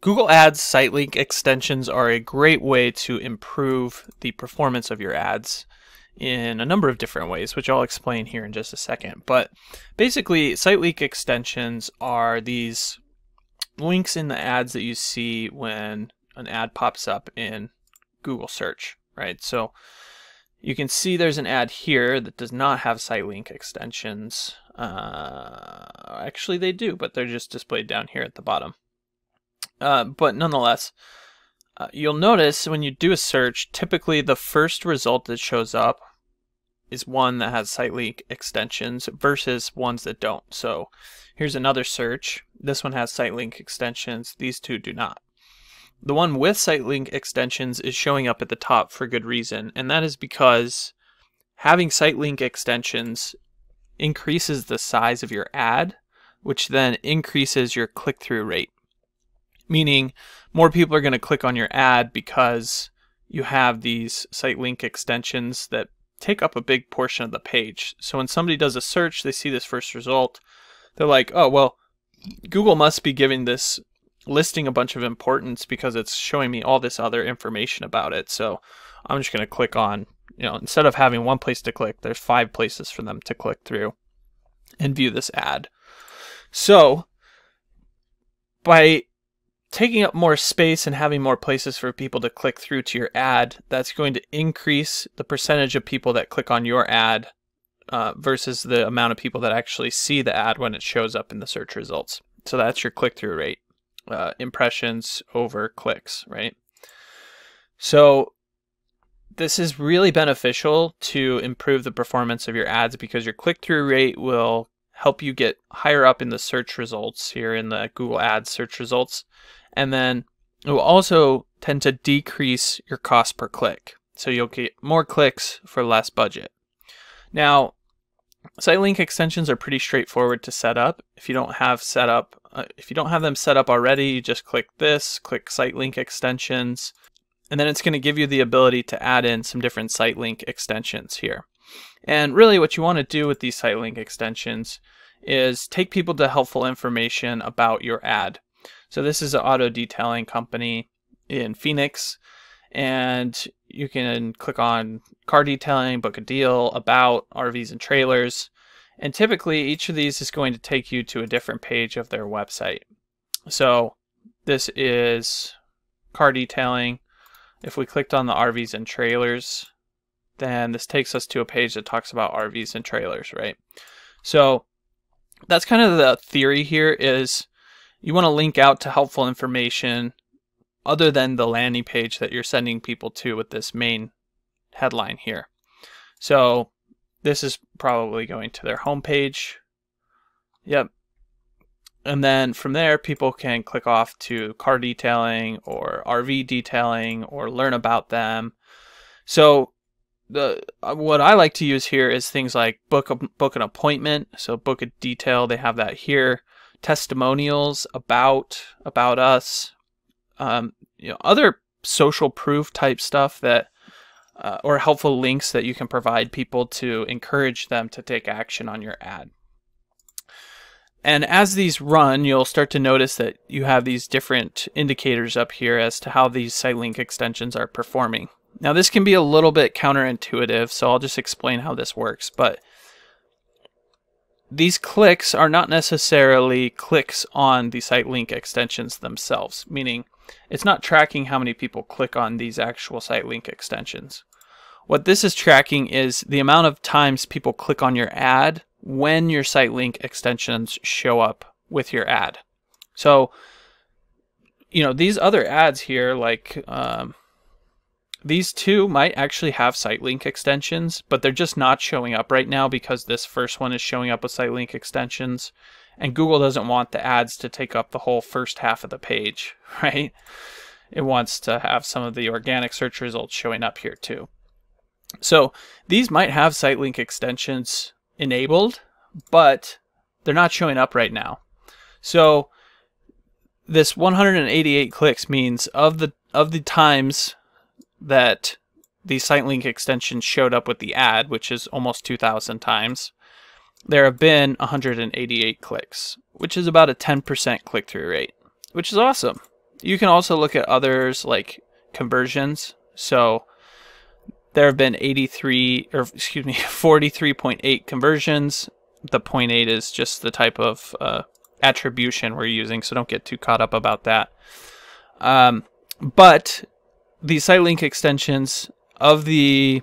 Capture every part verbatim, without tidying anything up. Google Ads site link extensions are a great way to improve the performance of your ads in a number of different ways, which I'll explain here in just a second. But basically, site link extensions are these links in the ads that you see when an ad pops up in Google search, right? So you can see there's an ad here that does not have site link extensions. Uh, actually, they do, but they're just displayed down here at the bottom. Uh, but nonetheless, uh, you'll notice when you do a search, typically the first result that shows up is one that has site link extensions versus ones that don't. So here's another search. This one has site link extensions. These two do not. The one with site link extensions is showing up at the top for good reason, and that is because having site link extensions increases the size of your ad, which then increases your click-through rate. Meaning more people are going to click on your ad because you have these site link extensions that take up a big portion of the page. So when somebody does a search, they see this first result, they're like, oh, well, Google must be giving this listing a bunch of importance because it's showing me all this other information about it. So I'm just going to click on, you know, instead of having one place to click, there's five places for them to click through and view this ad. So by taking up more space and having more places for people to click through to your ad, that's going to increase the percentage of people that click on your ad uh, versus the amount of people that actually see the ad when it shows up in the search results. So that's your click-through rate, uh, impressions over clicks, right? So this is really beneficial to improve the performance of your ads because your click-through rate will help you get higher up in the search results here in the Google Ads search results. And then it will also tend to decrease your cost per click. So you'll get more clicks for less budget. Now, site link extensions are pretty straightforward to set up. If you don't have set up, uh, if you don't have them set up already, you just click this, click site link extensions, and then it's going to give you the ability to add in some different site link extensions here. And really what you want to do with these site link extensions is take people to helpful information about your ad. So this is an auto detailing company in Phoenix, and you can click on car detailing, book a deal, about, R Vs and trailers. And typically each of these is going to take you to a different page of their website. So this is car detailing. If we clicked on the R Vs and trailers, then this takes us to a page that talks about R Vs and trailers, right? So that's kind of the theory here is you want to link out to helpful information other than the landing page that you're sending people to with this main headline here. So this is probably going to their homepage. Yep. And then from there, people can click off to car detailing or R V detailing or learn about them. So The, what I like to use here is things like book a, book an appointment, so book a detail, they have that here, testimonials, about, about us, um, you know, other social proof type stuff that, uh, or helpful links that you can provide people to encourage them to take action on your ad. And as these run, you'll start to notice that you have these different indicators up here as to how these site link extensions are performing. Now this can be a little bit counterintuitive, so I'll just explain how this works, but these clicks are not necessarily clicks on the site link extensions themselves, meaning it's not tracking how many people click on these actual site link extensions. What this is tracking is the amount of times people click on your ad when your site link extensions show up with your ad. So, you know, these other ads here, like, um, these two might actually have site link extensions, but they're just not showing up right now because this first one is showing up with site link extensions, and Google doesn't want the ads to take up the whole first half of the page, right? It wants to have some of the organic search results showing up here too. So these might have site link extensions enabled, but they're not showing up right now. So this one hundred eighty-eight clicks means of the, of the times that the site link extension showed up with the ad, which is almost two thousand times, there have been one hundred eighty-eight clicks, which is about a ten percent click-through rate, which is awesome. You can also look at others like conversions. So there have been eighty-three, or excuse me, forty-three point eight conversions. The zero point eight is just the type of uh, attribution we're using, so don't get too caught up about that. Um, but the site link extensions of the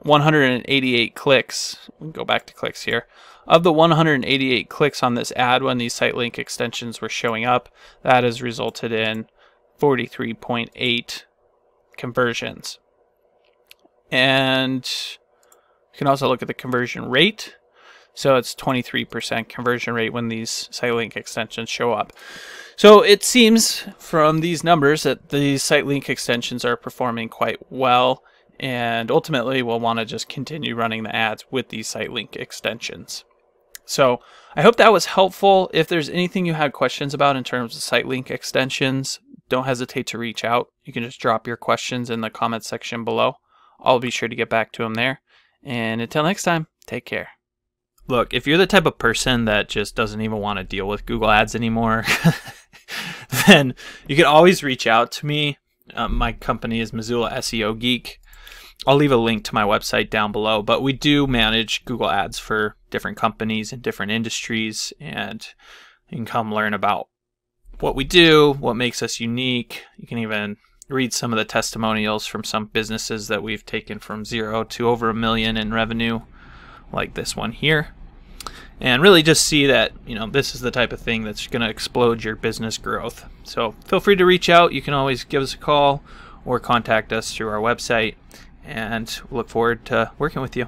one hundred eighty-eight clicks, we can go back to clicks here, of the one hundred eighty-eight clicks on this ad when these site link extensions were showing up, that has resulted in forty-three point eight conversions. And you can also look at the conversion rate. So it's twenty-three percent conversion rate when these site link extensions show up. So it seems from these numbers that these site link extensions are performing quite well, and ultimately we'll want to just continue running the ads with these site link extensions. So I hope that was helpful. If there's anything you had questions about in terms of site link extensions, don't hesitate to reach out. You can just drop your questions in the comment section below. I'll be sure to get back to them there. And until next time, take care. Look, if you're the type of person that just doesn't even want to deal with Google Ads anymore, then you can always reach out to me. Um, my company is Missoula S E O Geek. I'll leave a link to my website down below, but we do manage Google Ads for different companies and different industries, and you can come learn about what we do, what makes us unique. You can even read some of the testimonials from some businesses that we've taken from zero to over a million in revenue, like this one here, and really just see that, you know, this is the type of thing that's going to explode your business growth. So feel free to reach out. You can always give us a call or contact us through our website, and look forward to working with you.